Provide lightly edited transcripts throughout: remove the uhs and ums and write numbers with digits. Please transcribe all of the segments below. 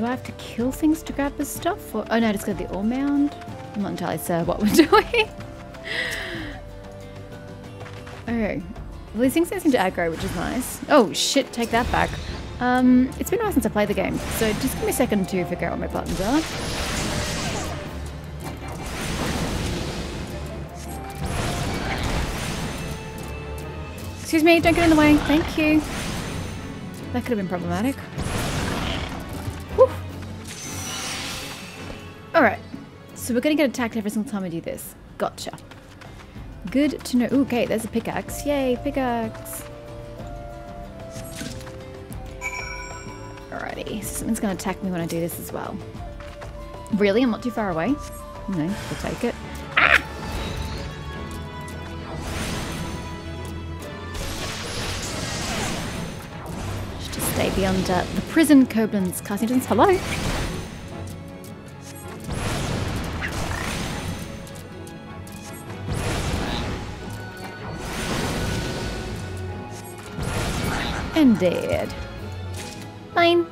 Do I have to kill things to grab this stuff? Or, oh no, just go to the ore mound. I'm not entirely sure what we're doing. Oh, well, these things don't seem to aggro, which is nice. Oh shit, take that back. It's been a while since I played the game, so just give me a second to figure out what my buttons are. Excuse me, don't get in the way. Thank you. That could have been problematic. Whew. All right, so we're gonna get attacked every single time I do this. Gotcha. Good to know. Ooh, okay, there's a pickaxe. Yay, pickaxe. Alrighty, something's gonna attack me when I do this as well. Really, I'm not too far away. No, we'll take it. Ah! Just stay beyond the prison Coblin's casting distance. Hello. And dead. Fine.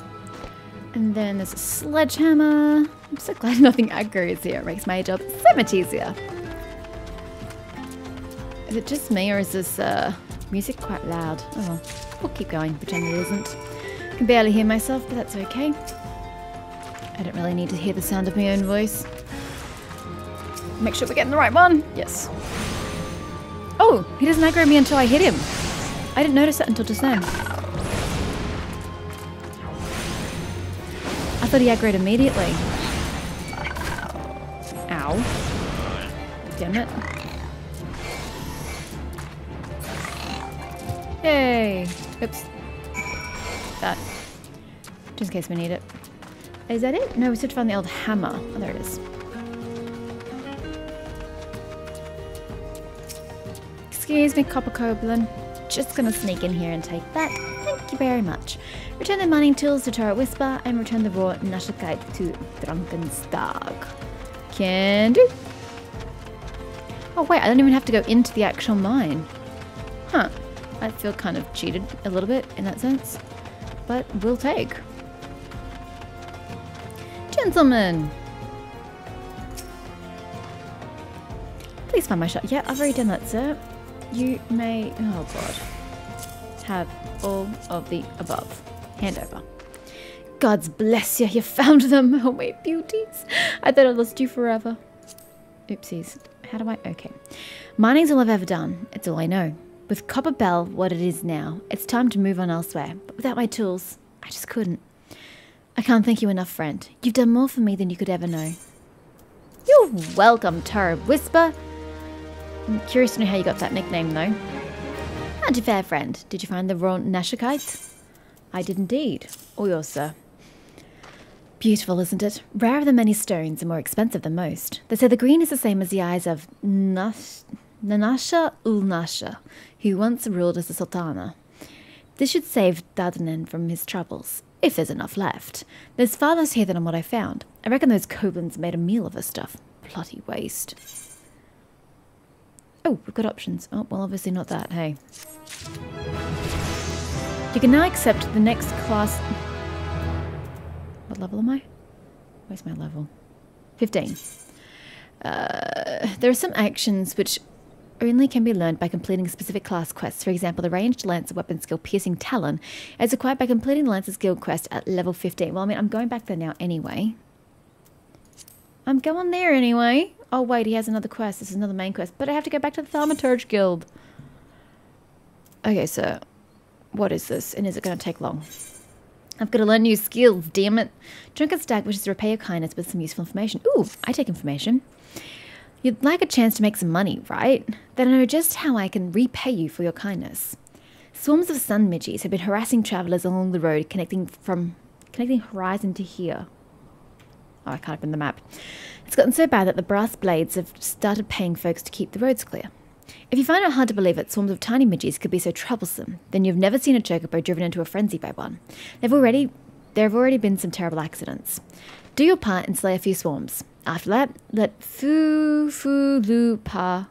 And then there's a sledgehammer. I'm so glad nothing aggro is here. It makes my job so much easier. Is it just me or is this music quite loud? Oh well, we'll keep going, pretend it isn't. I can barely hear myself, but that's okay. I don't really need to hear the sound of my own voice. Make sure we're getting the right one. Yes. Oh, he doesn't aggro me until I hit him. I didn't notice that until just then. I thought he aggroed immediately. Ow. Damn it. Yay. Oops. That. Just in case we need it. Is that it? No, we still have to find the old hammer. Oh, there it is. Excuse me, Copper Coblin. Just gonna sneak in here and take that. Thank you very much. Return the mining tools to Tara Whisper and return the raw Nashikite to Drunken Stag. Can do. Oh wait, I don't even have to go into the actual mine. Huh. I feel kind of cheated a little bit in that sense. But we'll take. Gentlemen! Please find my shot. Yeah, I've already done that, sir. You may, oh god, have all of the above. Hand over. God's bless you, you found them. Oh my beauties. I thought I lost you forever. Oopsies. How do I, okay. Mining's all I've ever done. It's all I know. With Copper Bell, what it is now, it's time to move on elsewhere. But without my tools, I just couldn't. I can't thank you enough, friend. You've done more for me than you could ever know. You're welcome, Tara Whisper. I'm curious to know how you got that nickname, though. How'd you fare, friend? Did you find the Ruin Nashikite? I did indeed. All yours, sir. Beautiful, isn't it? Rarer than many stones and more expensive than most. They say the green is the same as the eyes of Nanasha Ulnasha, who once ruled as the Sultana. This should save Dadanen from his troubles, if there's enough left. There's far less here than what I found. I reckon those Coblins made a meal of her stuff. Bloody waste. Oh, we've got options. Oh, well, obviously not that, hey. You can now accept the next class... What level am I? Where's my level? 15. There are some actions which only can be learned by completing specific class quests. For example, the ranged Lancer weapon skill Piercing Talon is acquired by completing the Lancer's guild quest at level 15. Well, I mean, I'm going back there now anyway. I'm going there anyway. Oh wait, he has another quest. This is another main quest. But I have to go back to the Thaumaturge Guild. Okay, so what is this? And is it going to take long? I've got to learn new skills, damn it. Drunken Stag wishes to repay your kindness with some useful information. Ooh, I take information. You'd like a chance to make some money, right? Then I know just how I can repay you for your kindness. Swarms of sun midges have been harassing travelers along the road connecting Horizon to here. Oh, I can't open the map. It's gotten so bad that the Brass Blades have started paying folks to keep the roads clear. If you find it hard to believe that swarms of tiny midges could be so troublesome, then you've never seen a chocobo driven into a frenzy by one. There have already been some terrible accidents. Do your part and slay a few swarms. After that, let Fufulupa,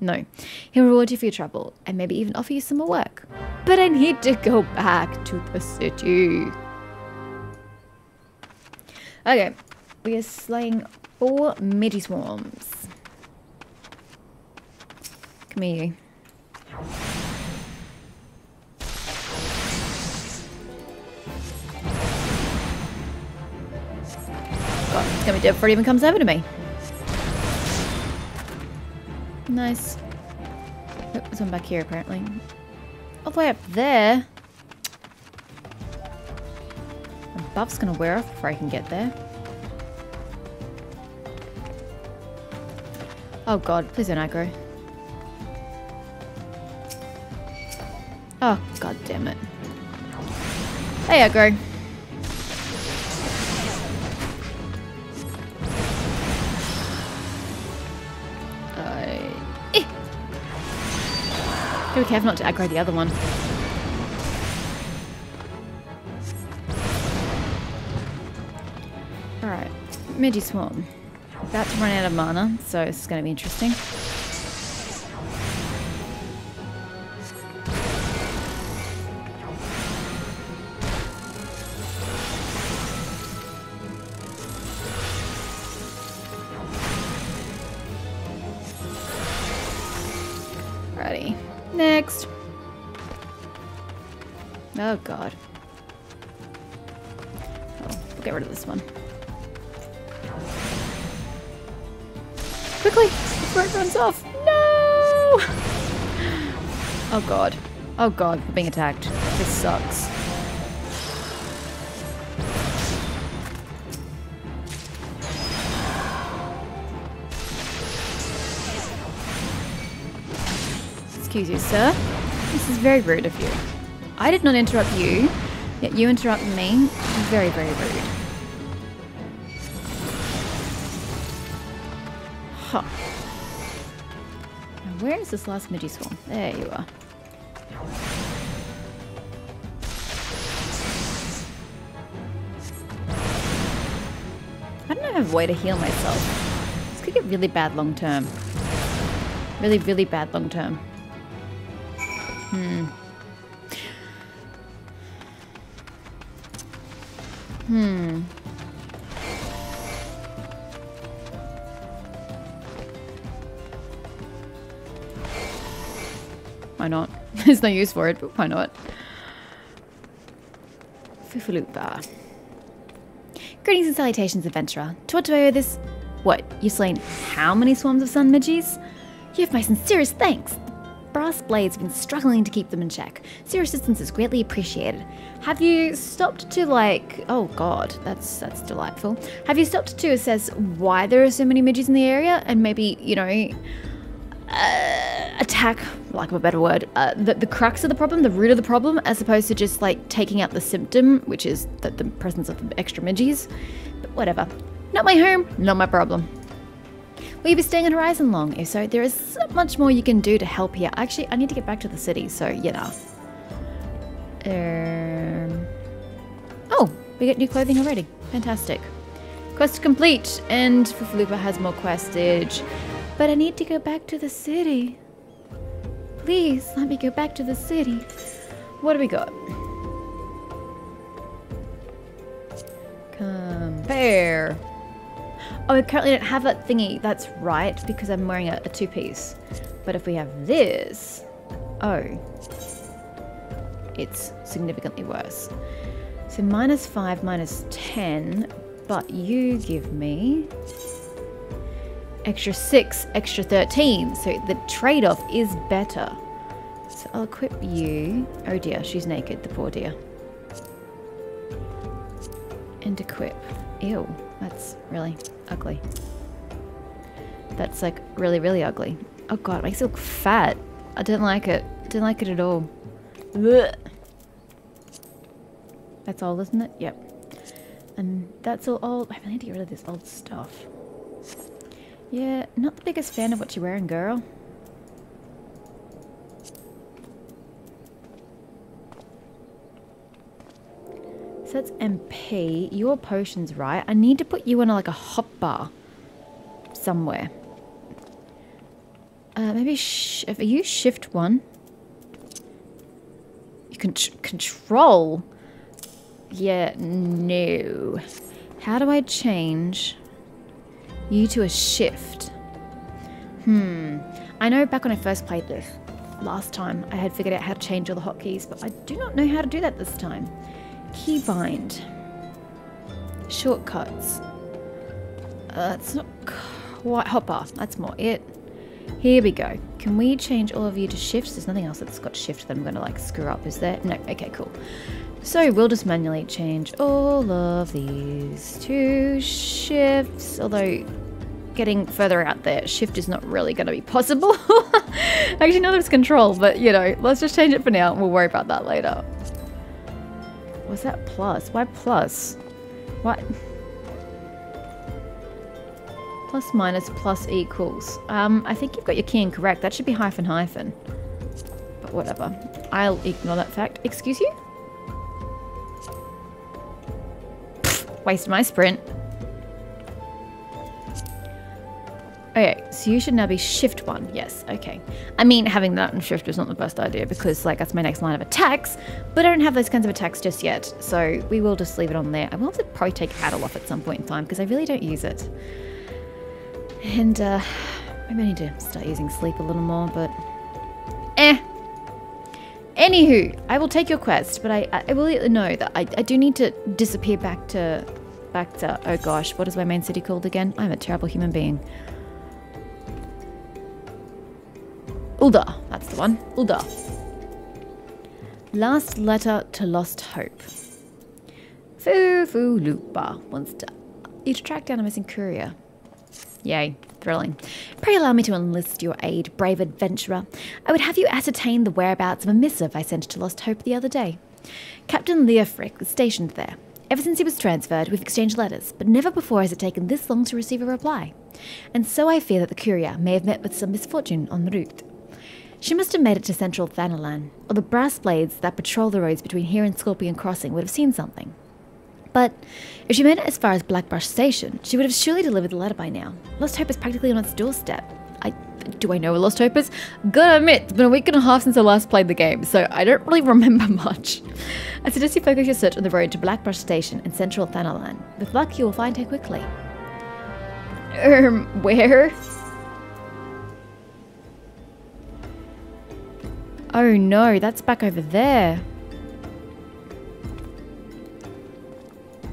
no, he'll reward you for your trouble and maybe even offer you some more work. But I need to go back to the city. Okay, we are slaying 4 midgie swarms. Come here, you. God, it's gonna be dead before it even comes over to me. Nice. Oh, there's one back here apparently. All the way up there. My buff's gonna wear off before I can get there. Oh god, please don't aggro. Oh god damn it. Hey aggro. Be careful not to aggro the other one. Alright, Midgie Swarm. About to run out of mana, so this is going to be interesting. Oh god. Oh, we'll get rid of this one. Quickly! Before it runs off! No! Oh god. Oh god, we're being attacked. This sucks. Excuse you, sir. This is very rude of you. I did not interrupt you, yet you interrupt me. Very, very rude. Huh. Now where is this last midgie swarm? There you are. I don't have a way to heal myself. This could get really bad long term. Really, really bad long term. Hmm. Why not? There's no use for it, but why not? Fufulupa. Greetings and salutations, adventurer. To what do I owe this? What? You've slain how many swarms of sun midgies? You have my sincerest thanks. Brass Blades have been struggling to keep them in check. So your assistance is greatly appreciated. Have you stopped to oh god, that's delightful. Have you stopped to assess why there are so many midges in the area and maybe, you know, attack, for lack of a better word, the crux of the problem, the root of the problem, as opposed to just like taking out the symptom, which is the presence of the extra midges. But whatever. Not my home, not my problem. Will you be staying at Horizon long? If so, there is so much more you can do to help here. Actually, I need to get back to the city, so yeah. Oh, we get new clothing already. Fantastic. Quest complete, and Fufulupa has more questage. But I need to go back to the city. Please, let me go back to the city. What do we got? Compare. Oh, I currently don't have that thingy. That's right, because I'm wearing a two-piece. But if we have this... Oh. It's significantly worse. So -5, -10. But you give me... Extra 6, extra 13. So the trade-off is better. So I'll equip you... Oh dear, she's naked, the poor dear. And equip. Ew. That's really ugly. That's like really, really ugly. Oh god, it makes it look fat. I don't like it. I don't like it at all. Blech. That's all, isn't it? Yep. And that's all old. I really need to get rid of this old stuff. Yeah, not the biggest fan of what you're wearing, girl. So that's MP, your potions, right? I need to put you on like a hot bar somewhere. Maybe, if you shift one. You can control. Yeah, no. How do I change you to a shift? I know back when I first played this last time, I had figured out how to change all the hotkeys, but I do not know how to do that this time. Keybind. Shortcuts. That's not quite... Hopper. That's more it. Here we go. Can we change all of you to shifts? There's nothing else that's got shift that I'm going to, like, screw up, is there? No. Okay, cool. So we'll just manually change all of these to shifts, although... getting further out there, shift is not really going to be possible. Actually, not that it's control, but you know, let's just change it for now and we'll worry about that later. Was that plus? Why plus? What? Plus minus plus equals. I think you've got your key incorrect. That should be hyphen hyphen. But whatever. I'll ignore that fact. Excuse you? Waste my sprint. Okay, so you should now be shift one. Yes, okay. I mean, having that and shift was not the best idea because, like, that's my next line of attacks, but I don't have those kinds of attacks just yet, so we will just leave it on there. I will have to probably take Addle off at some point in time because I really don't use it. And, maybe I need to start using sleep a little more, but... Anywho, I will take your quest, but I will let you know that I do need to disappear back to... Oh gosh, what is my main city called again? I'm a terrible human being. Ul'dah, that's the one. Ul'dah. Last letter to Lost Hope. Fufulupa wants to... You track down a missing courier. Yay, thrilling. Pray allow me to enlist your aid, brave adventurer. I would have you ascertain the whereabouts of a missive I sent to Lost Hope the other day. Captain Leofric was stationed there. Ever since he was transferred, we've exchanged letters, but never before has it taken this long to receive a reply. And so I fear that the courier may have met with some misfortune en route. She must have made it to Central Thanalan, or the Brass Blades that patrol the roads between here and Scorpion Crossing would have seen something. But if she made it as far as Blackbrush Station, she would have surely delivered the letter by now. Lost Hope is practically on its doorstep. Do I know where Lost Hope is? Gotta admit, it's been a week and a half since I last played the game, so I don't really remember much. I suggest you focus your search on the road to Blackbrush Station and Central Thanalan. With luck, you will find her quickly. Where? Oh no, that's back over there.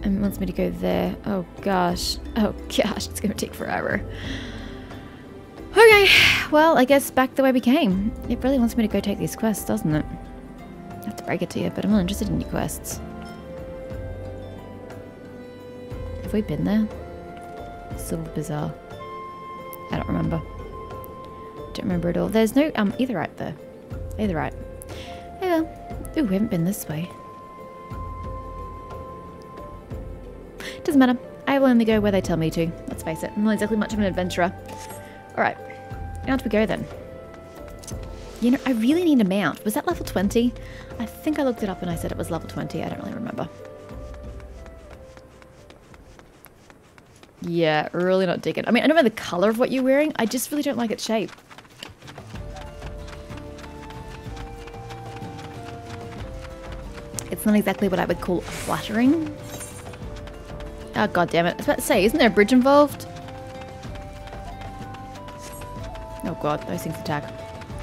And it wants me to go there. Oh gosh. Oh gosh, it's gonna take forever. Okay, well, I guess back the way we came. It really wants me to go take these quests, doesn't it? I have to break it to you, but I'm not interested in your quests. Have we been there? Silver Bazaar. I don't remember. Don't remember at all. There's no either right there. Either right. Hey, well. Ooh, we haven't been this way. Doesn't matter. I will only go where they tell me to. Let's face it. I'm not exactly much of an adventurer. Alright. Out we go then. You know, I really need a mount. Was that level 20? I think I looked it up and I said it was level 20. I don't really remember. Yeah, really not digging. I mean, I don't know the colour of what you're wearing. I just really don't like its shape. It's not exactly what I would call flattering. Oh, god damn it. I was about to say, isn't there a bridge involved? Oh god, those things attack.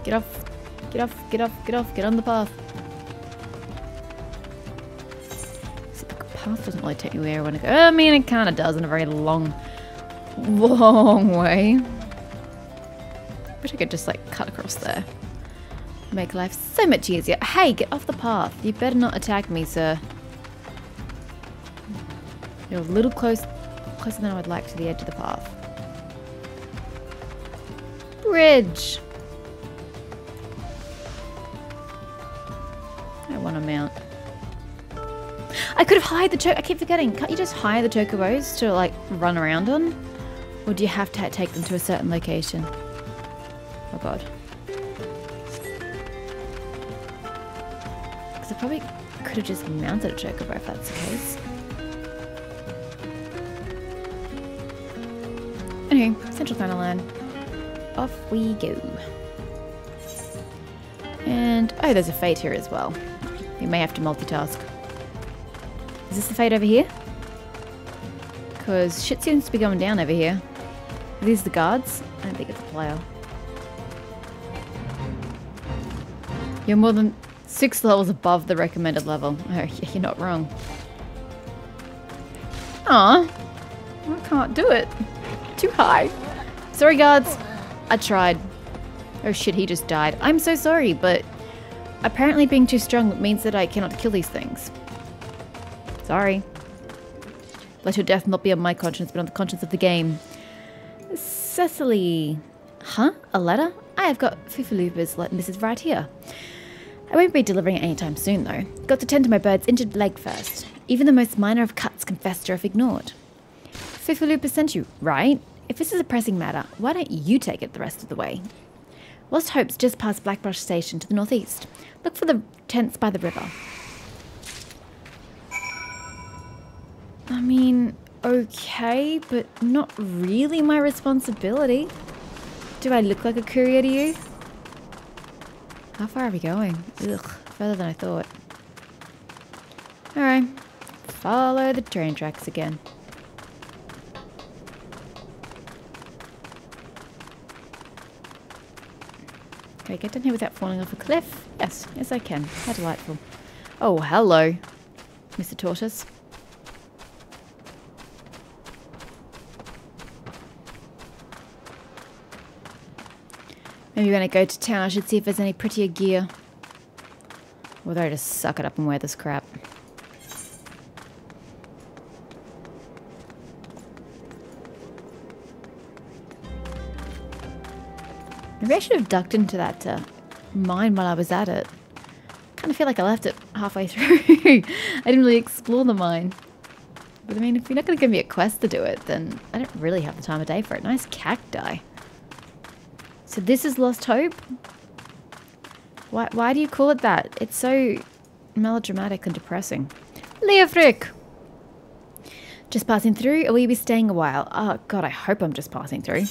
Get off. Get off, get off, get off, get on the path. See, the path doesn't really take you where I want to go. I mean, it kind of does in a very long way. I wish I could just, like, cut across there. Make life so much easier. Hey, get off the path. You better not attack me, sir. You're a little closer than I would like to the edge of the path. Bridge! I want to mount. I could have hired the I keep forgetting. Can't you just hire the chocobos to, like, run around on? Or do you have to take them to a certain location? Oh god. I probably could have just mounted a chocobo if that's the case. Anyway, Central Thanalan. Off we go. And, oh, there's a fate here as well. We may have to multitask. Is this the fate over here? because shit seems to be going down over here. Are these the guards? I don't think it's a player. You're more than 6 levels above the recommended level. Oh, yeah, you're not wrong. Aw, I can't do it. Too high. Sorry, guards. I tried. Oh shit, he just died. I'm so sorry, but apparently being too strong means that I cannot kill these things. Sorry. Let your death not be on my conscience, but on the conscience of the game. Cecily. Huh? A letter? I have got Fufulupa's letter. This is right here. I won't be delivering it anytime soon, though. Got to tend to my bird's injured leg first. Even the most minor of cuts can fester if ignored. Fufulupa sent you, right? If this is a pressing matter, why don't you take it the rest of the way? Lost Hope's just past Blackbrush Station to the northeast. Look for the tents by the river. I mean, okay, but not really my responsibility. Do I look like a courier to you? How far are we going? Ugh, further than I thought. Alright, follow the train tracks again. Can I get down here without falling off a cliff? Yes, yes I can. How delightful. Oh, hello, Mr. Tortoise. Maybe when I go to town I should see if there's any prettier gear. Whether I just suck it up and wear this crap. Maybe I should have ducked into that mine while I was at it. I kind of feel like I left it halfway through. I didn't really explore the mine. But I mean, if you're not going to give me a quest to do it, then I don't really have the time of day for it. Nice cacti. So this is Lost Hope? Why do you call it that? It's so melodramatic and depressing. Leofric! Just passing through, or will you be staying a while? Oh god, I hope I'm just passing through.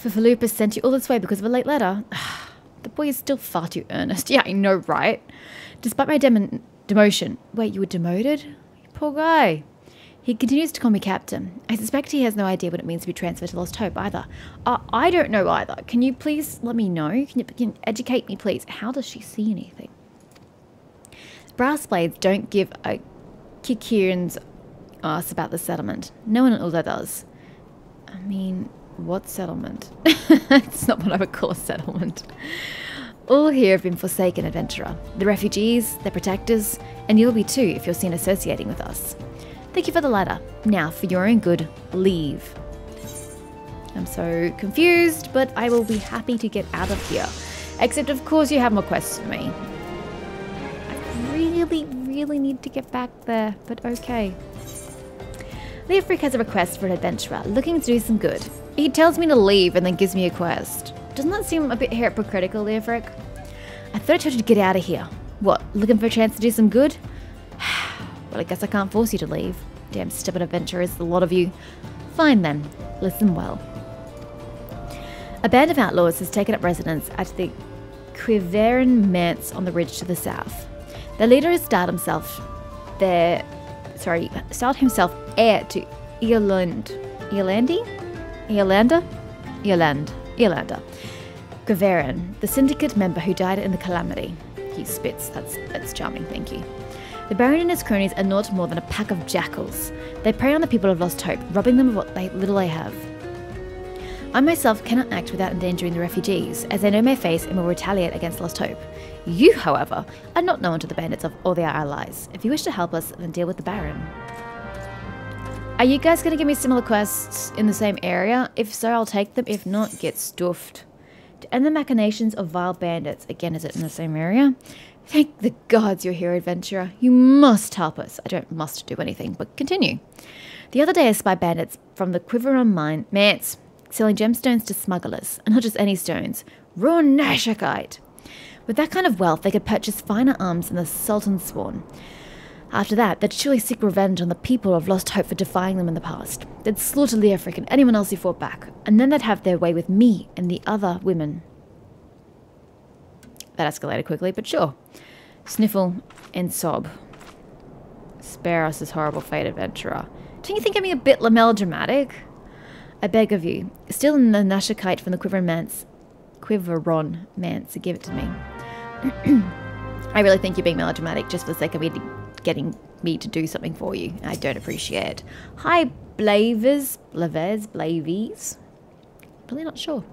Fufulupa sent you all this way because of a late letter. The boy is still far too earnest. Yeah, I know, right? Despite my demotion. Wait, you were demoted? You poor guy. He continues to call me Captain. I suspect he has no idea what it means to be transferred to Lost Hope either. I don't know either. Can you please let me know? Can you educate me, please? How does she see anything? Brass Blades don't give a Kikirin's ass about the settlement. No one in Ul'dah does. I mean... what settlement? It's not what I would call a settlement. All here have been forsaken, adventurer. The refugees, their protectors, and you'll be too if you're seen associating with us. Thank you for the letter. Now, for your own good, leave. I'm so confused, but I will be happy to get out of here. Except, of course, you have more questions for me. I really, really need to get back there, but okay. Leofric has a request for an adventurer, looking to do some good. He tells me to leave and then gives me a quest. Doesn't that seem a bit hypocritical, Leofric? I thought I told you to get out of here. What, looking for a chance to do some good? Well, I guess I can't force you to leave. Damn stupid adventurers, the lot of you. Fine then, listen well. A band of outlaws has taken up residence at the Quiveron Manse on the ridge to the south. Their leader has styled himself heir to Eelander? Quiveron, the syndicate member who died in the calamity. He spits, that's charming, thank you. The Baron and his cronies are naught more than a pack of jackals. They prey on the people of Lost Hope, robbing them of what little they have. I myself cannot act without endangering the refugees, as they know my face and will retaliate against Lost Hope. You, however, are not known to the bandits or their allies. If you wish to help us, then deal with the Baron. Are you guys going to give me similar quests in the same area? If so, I'll take them. If not, get stuffed. To end the machinations of vile bandits. Again, is it in the same area? Thank the gods you're here, adventurer. You must help us. I don't must do anything, but continue. The other day I spied bandits from the Quiveron Manse, selling gemstones to smugglers. And not just any stones. Ruin Nashikite. With that kind of wealth, they could purchase finer arms than the Sultan's sworn. After that, they'd surely seek revenge on the people of Lost Hope for defying them in the past. They'd slaughter Leofric and anyone else who fought back, and then they'd have their way with me and the other women. That escalated quickly, but sure. Sniffle and sob. spare us this horrible fate, adventurer. Don't you think I'm being a bit melodramatic? I beg of you. Still in the Nashikite from the Quiveron Manse, give it to me. I really think you're being melodramatic just for the sake of getting me to do something for you. I don't appreciate it. Hi, Blavies. Really not sure.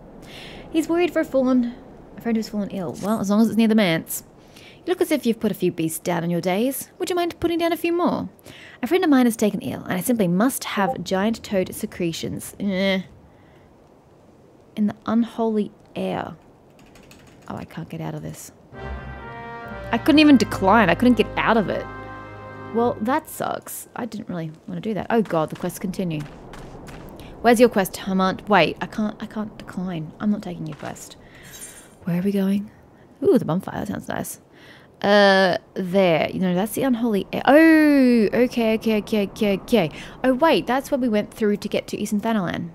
He's worried for a friend who's fallen ill. Well, as long as it's near the manse. You look as if you've put a few beasts down in your days. Would you mind putting down a few more? A friend of mine is taken ill, and I simply must have giant toad secretions in the unholy air. Oh, I can't get out of this. I couldn't even decline. I couldn't get out of it. Well, that sucks. I didn't really want to do that. Oh god, the quests continue. Where's your quest, Hamant? Wait, I can't decline. I'm not taking your quest. Where are we going? Ooh, the bonfire. That sounds nice. There. You know, that's the unholy air. Oh, okay. Oh, wait, that's where we went through to get to Eastern Thanalan.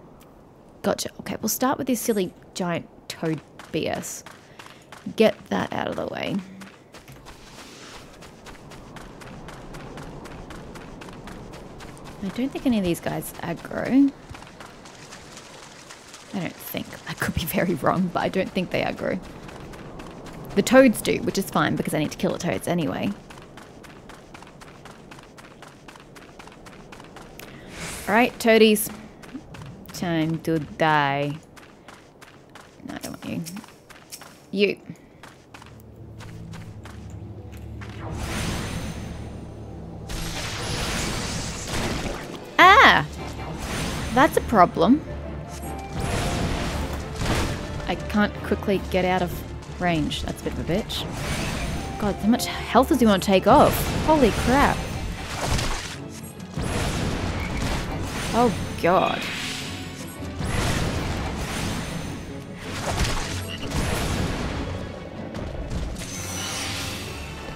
Gotcha. Okay, we'll start with this silly giant toad BS. Get that out of the way. I don't think any of these guys aggro. I don't think. I could be very wrong, but I don't think they aggro. The toads do, which is fine because I need to kill the toads anyway. Alright, toadies. Time to die. No, I don't want you. You. Ah! That's a problem. I can't quickly get out of range. That's a bit of a bitch. God, how much health does he want to take off? Holy crap. Oh, God.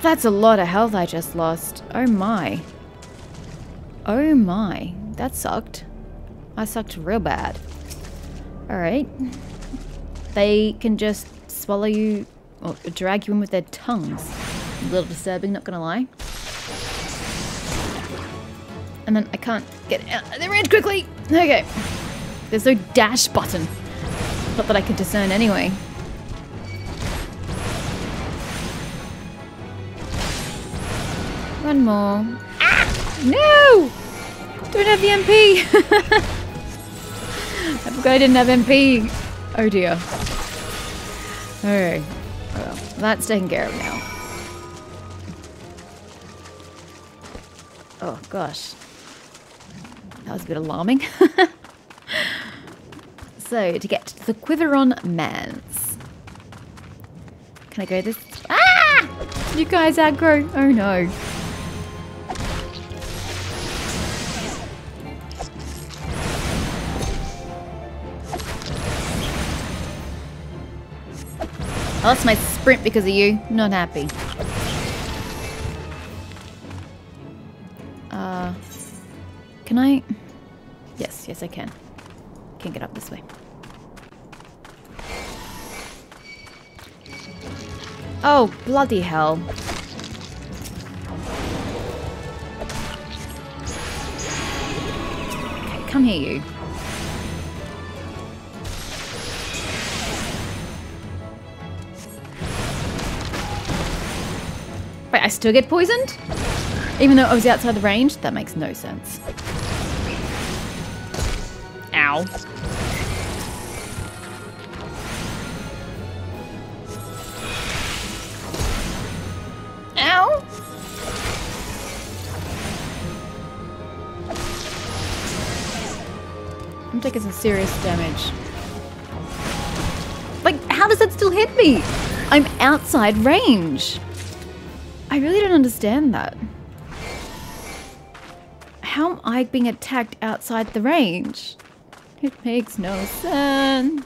That's a lot of health I just lost. Oh, my. Oh, my. That sucked. I sucked real bad. Alright. They can just swallow you or drag you in with their tongues. A little disturbing, not gonna lie. And then I can't get out of the range quickly. Okay. There's no dash button. Not that I can discern anyway. One more. Ah! No! Don't have the MP! I forgot I didn't have MP. Oh dear. Alright. Well, that's taken care of now. Oh gosh. That was a bit alarming. So, to get to the Quiveron Manse. Can I go this? Ah! You guys aggro. Oh no. I lost my sprint because of you. Not happy. Can I? Yes I can. Can't get up this way. Oh, bloody hell. Okay, come here, you. Wait, I still get poisoned? Even though I was outside the range? That makes no sense. Ow. Ow! I'm taking some serious damage. Like, how does that still hit me? I'm outside range. I really don't understand that. How am I being attacked outside the range? It makes no sense.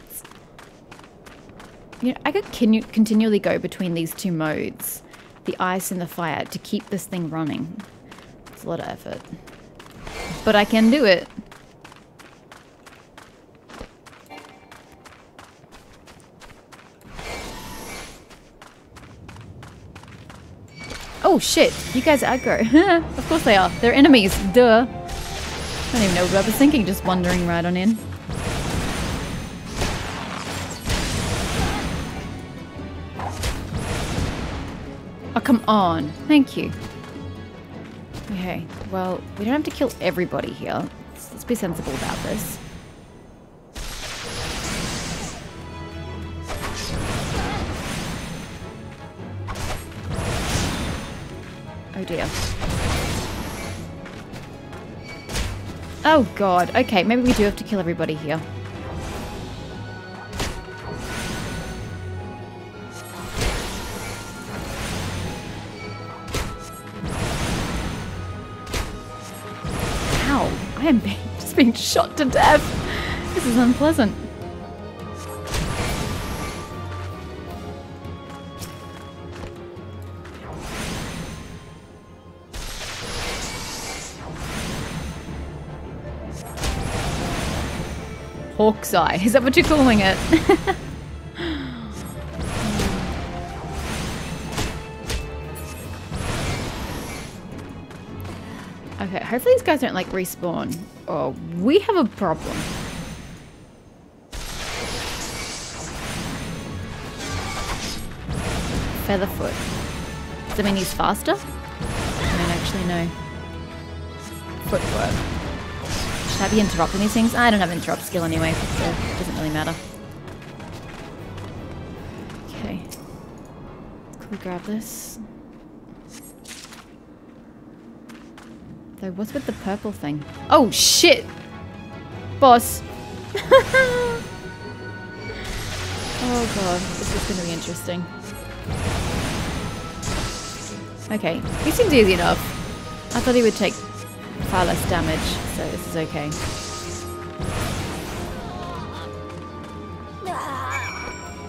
You know, I could continually go between these two modes, the ice and the fire, to keep this thing running. It's a lot of effort. But I can do it. Oh shit, you guys are aggro. Of course they are. They're enemies. Duh. I don't even know what I was thinking, just wandering right on in. Oh, come on. Thank you. Okay, well, we don't have to kill everybody here. Let's be sensible about this. Oh dear. Oh god. Okay, maybe we do have to kill everybody here. I am just being shot to death. This is unpleasant. Hawk's Eye. Is that what you're calling it? Hopefully these guys don't, like, respawn. Oh, we have a problem. Featherfoot. Does that mean he's faster? I don't actually know. Footwork. Should I be interrupting these things? I don't have interrupt skill anyway, so it doesn't really matter. Okay. Could we grab this? So what's with the purple thing? Oh shit! Boss! Oh god, this is gonna be interesting. Okay, he seems easy enough. I thought he would take far less damage, so this is okay.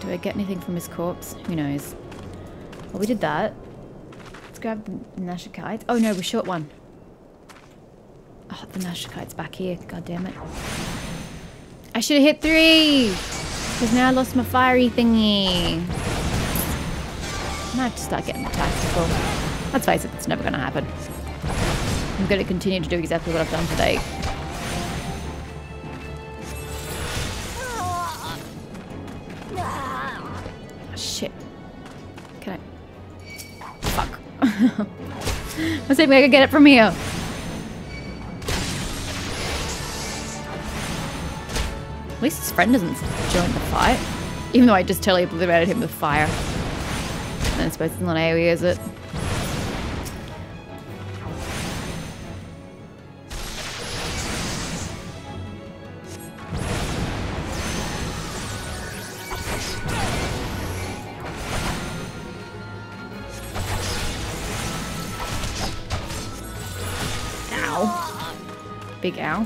Do I get anything from his corpse? Who knows. Well, we did that. Let's grab the Nashikite. Oh no, we're short one. Oh, the Nashikite's back here. God damn it. I should have hit three! Because now I lost my fiery thingy. I might have to start getting tactical. Let's face it, it's never going to happen. I'm going to continue to do exactly what I've done today. Oh, shit. Can I... Fuck. Let's see if I can get it from here. At least his friend doesn't join the fight. Even though I just totally obliterated him with fire. And I suppose it's not AoE, is it? Ow. Big ow.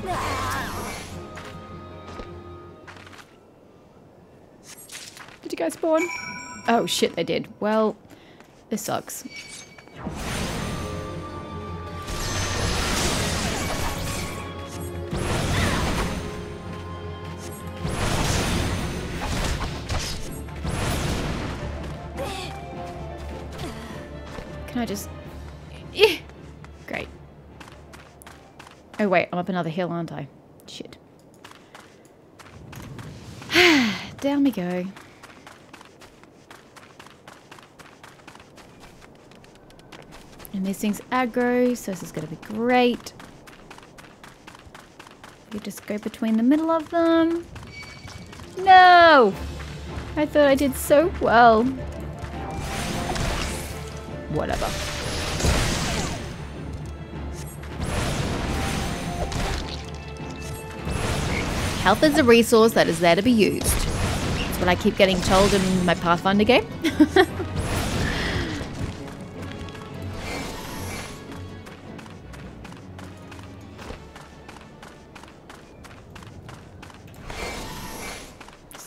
Guys spawn. Oh shit, they did. Well, this sucks. Can I just... Great. Oh wait, I'm up another hill, aren't I? Shit. Down we go. And these things aggro, so this is going to be great. You just go between the middle of them. No! I thought I did so well. Whatever. Health is a resource that is there to be used. That's what I keep getting told in my Pathfinder game.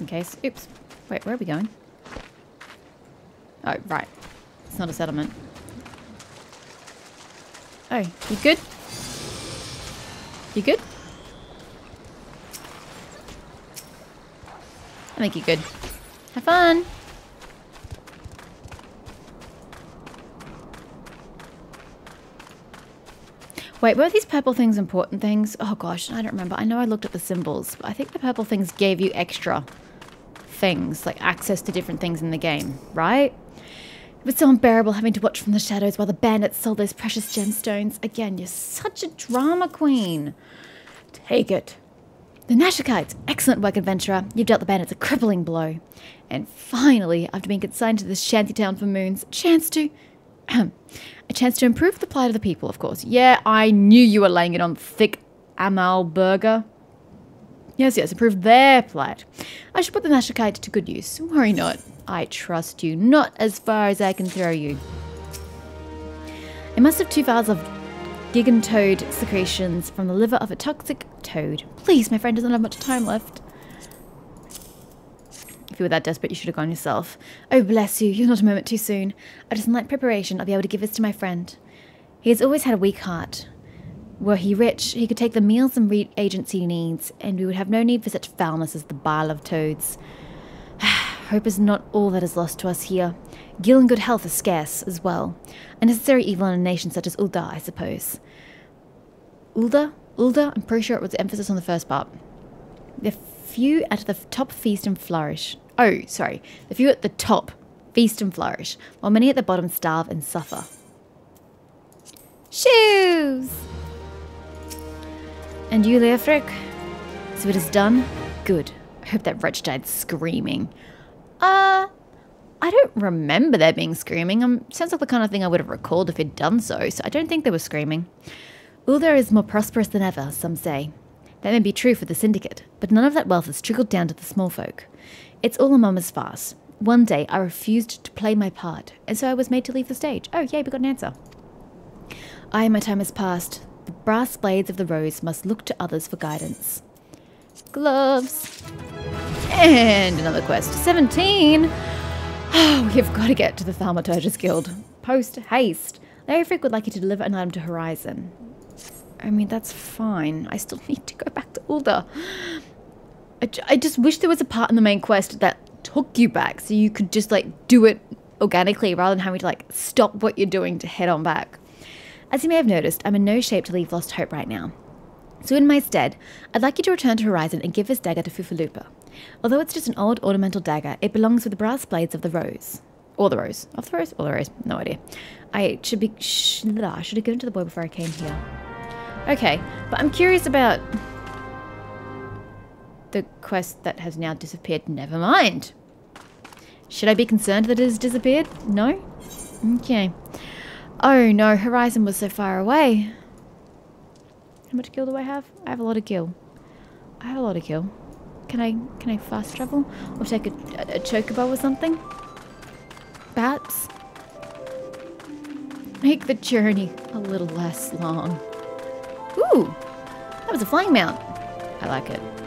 Case. Oops. Wait, where are we going? Oh, right. It's not a settlement. Oh, you good? You good? I think you're good. Have fun! Wait, were these purple things important things? Oh gosh, I don't remember. I know I looked at the symbols, but I think the purple things gave you extra things, like access to different things in the game, right? It was so unbearable having to watch from the shadows while the bandits sold those precious gemstones. Again, you're such a drama queen. Take it. The Nashikites, excellent work, adventurer. You've dealt the bandits a crippling blow. And finally, after being consigned to this shanty town for moons, a chance to improve the plight of the people, of course. Yeah, I knew you were laying it on thick Amalberger. Yes, improve their plight. I should put the Nashikite to good use. Worry not. I trust you. Not as far as I can throw you. I must have 2 vials of gigantoad secretions from the liver of a toxic toad. Please, my friend doesn't have much time left. If you were that desperate, you should have gone yourself. Oh, bless you. You're not a moment too soon. I just like preparation. I'll be able to give this to my friend. He has always had a weak heart. Were he rich, he could take the meals and reagents he needs, and we would have no need for such foulness as the bile of toads. Hope is not all that is lost to us here. Guild and good health are scarce as well. A necessary evil in a nation such as Ul'dah, I suppose. Ul'dah? I'm pretty sure it was the emphasis on the first part. The few at the top feast and flourish. Oh, sorry. The few at the top feast and flourish, while many at the bottom starve and suffer. Shoes! And you, Leofric? So it is done? Good. I hope that wretch died screaming. I don't remember there being screaming. Sounds like the kind of thing I would have recalled if he'd done so, so I don't think they were screaming. Ul'dah is more prosperous than ever, some say. That may be true for the Syndicate, but none of that wealth has trickled down to the small folk. It's all a mama's farce. One day, I refused to play my part, and so I was made to leave the stage. Oh, yay, we got an answer. Aye, my time has passed. The brass blades of the rose must look to others for guidance. Gloves. And another quest. 17. Oh, we have got to get to the Thaumaturge Guild. Post haste. Leofric would like you to deliver an item to Horizon. I mean, that's fine. I still need to go back to Ul'dah. I just wish there was a part in the main quest that took you back so you could just, like, do it organically rather than having to, like, stop what you're doing to head on back. As you may have noticed, I'm in no shape to leave Lost Hope right now. So in my stead, I'd like you to return to Horizon and give this dagger to Fufulupa. Although it's just an old ornamental dagger, it belongs with the brass blades of the rose. Or the rose. Of the rose? Or the rose. No idea. I should have given it to the boy before I came here. Okay, but I'm curious about the quest that has now disappeared. Never mind. Should I be concerned that it has disappeared? No? Okay. Oh no, Horizon was so far away. How much gil do I have? I have a lot of gil. Can I fast travel? Or take a chocobo or something? Perhaps? Make the journey a little less long. Ooh, that was a flying mount. I like it.